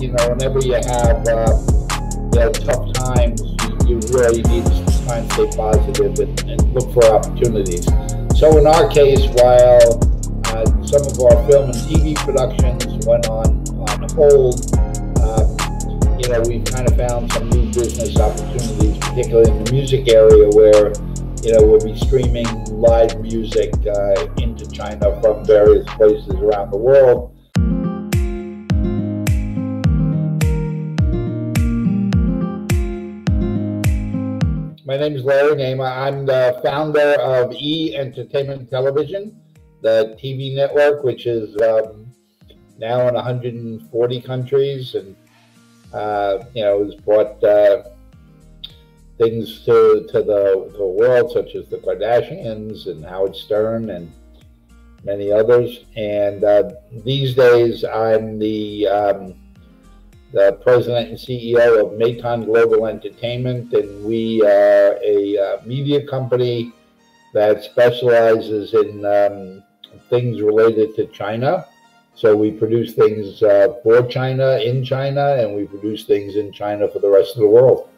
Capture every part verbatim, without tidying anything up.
you know, whenever you have uh, you know, tough times, you, you really need to try and stay positive and, and look for opportunities. So in our case, while uh, some of our film and T V productions went on, on hold, um, you know, we've kind of found some new business opportunities, particularly in the music area, where, you know, we'll be streaming live music uh, into China from various places around the world. My name is Larry Namer. I'm the founder of E! Entertainment Television, the T V network, which is um, now in one hundred forty countries, and uh, you know, has brought uh, things to, to, the, to the world, such as the Kardashians and Howard Stern and many others. And uh, these days I'm the, um, the president and C E O of Metan Global Entertainment, and we are a uh, media company that specializes in um, things related to China. So we produce things uh, for China, in China, and we produce things in China for the rest of the world.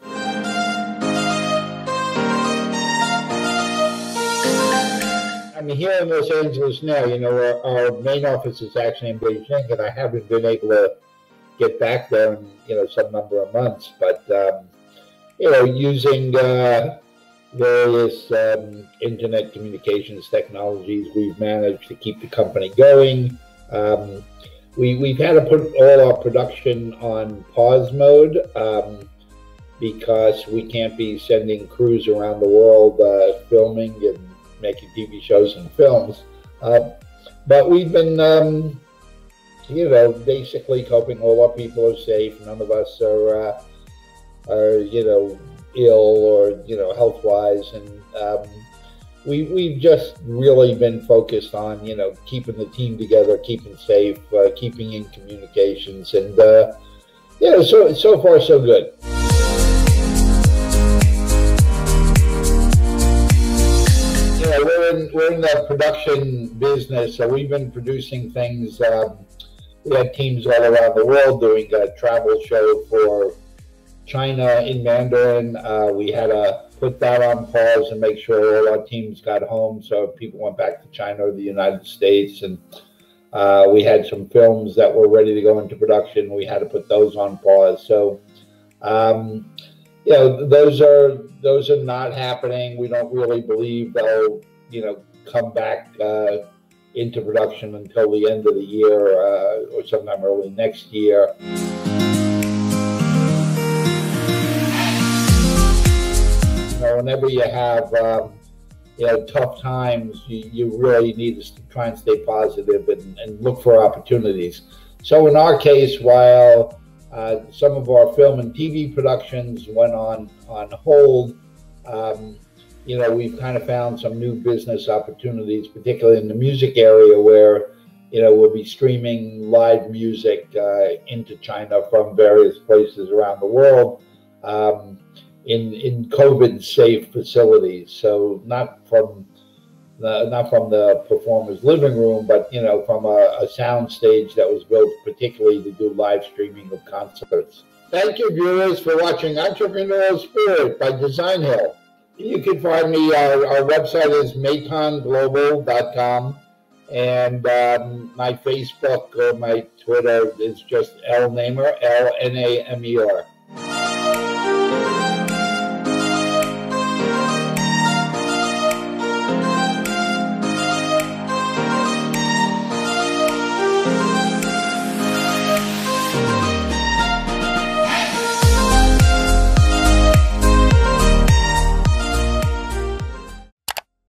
I'm here in Los Angeles now. You know, our, our main office is actually in Beijing, and I haven't been able to get back there in, you know, some number of months. But, um, you know, using uh, various um, internet communications technologies, we've managed to keep the company going. Um, we, we've had to put all our production on pause mode um, because we can't be sending crews around the world uh, filming and making T V shows and films, uh, but we've been, um, you know, basically coping. All our people are safe. None of us are, uh, are you know, ill or, you know, health-wise, and um, we we've just really been focused on, you know, keeping the team together, keeping safe, uh, keeping in communications, and uh, you know, so so far so good. We're in, we're in the production business, so we've been producing things. Um, we have teams all around the world doing a travel show for China in Mandarin. Uh, we had to put that on pause and make sure all our teams got home, so people went back to China or the United States. And uh, we had some films that were ready to go into production. We had to put those on pause. So, um, you know, those are those are not happening. We don't really believe they'll, you know, come back uh, into production until the end of the year uh, or sometime early next year. You know, whenever you have um, you know, tough times, you, you really need to try and stay positive and, and look for opportunities. So in our case, while Uh, some of our film and T V productions went on on hold, um, you know, we've kind of found some new business opportunities, particularly in the music area, where, you know, we'll be streaming live music uh, into China from various places around the world um, in in COVID safe facilities. So not from the, not from the performer's living room, but, you know, from a, a sound stage that was built particularly to do live streaming of concerts. Thank you, viewers, for watching Entrepreneurial Spirit by Designhill. You can find me, our, our website is Metan Global dot com, and um, my Facebook or my Twitter is just L Namer, L N A M E R.